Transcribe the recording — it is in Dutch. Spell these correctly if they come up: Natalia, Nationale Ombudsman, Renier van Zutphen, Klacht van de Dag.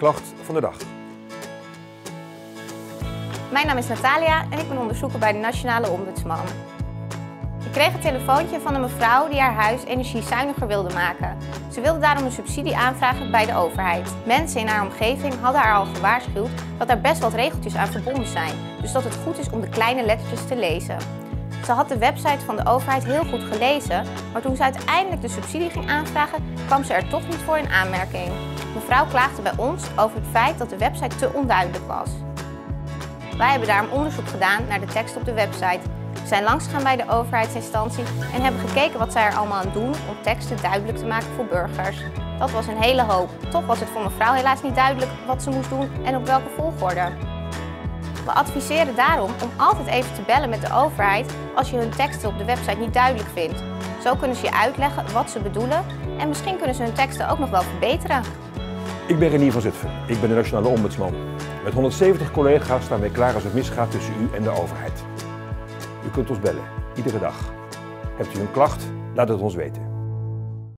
Klacht van de Dag. Mijn naam is Natalia en ik ben onderzoeker bij de Nationale Ombudsman. Ik kreeg een telefoontje van een mevrouw die haar huis energiezuiniger wilde maken. Ze wilde daarom een subsidie aanvragen bij de overheid. Mensen in haar omgeving hadden haar al gewaarschuwd dat er best wat regeltjes aan verbonden zijn, dus dat het goed is om de kleine lettertjes te lezen. Ze had de website van de overheid heel goed gelezen, maar toen ze uiteindelijk de subsidie ging aanvragen, kwam ze er toch niet voor in aanmerking. Mevrouw klaagde bij ons over het feit dat de website te onduidelijk was. Wij hebben daarom onderzoek gedaan naar de tekst op de website. We zijn langsgegaan bij de overheidsinstantie en hebben gekeken wat zij er allemaal aan doen om teksten duidelijk te maken voor burgers. Dat was een hele hoop. Toch was het voor mevrouw helaas niet duidelijk wat ze moest doen en op welke volgorde. We adviseren daarom om altijd even te bellen met de overheid als je hun teksten op de website niet duidelijk vindt. Zo kunnen ze je uitleggen wat ze bedoelen en misschien kunnen ze hun teksten ook nog wel verbeteren. Ik ben Renier van Zutphen. Ik ben de Nationale Ombudsman. Met 170 collega's staan wij klaar als het misgaat tussen u en de overheid. U kunt ons bellen, iedere dag. Hebt u een klacht? Laat het ons weten.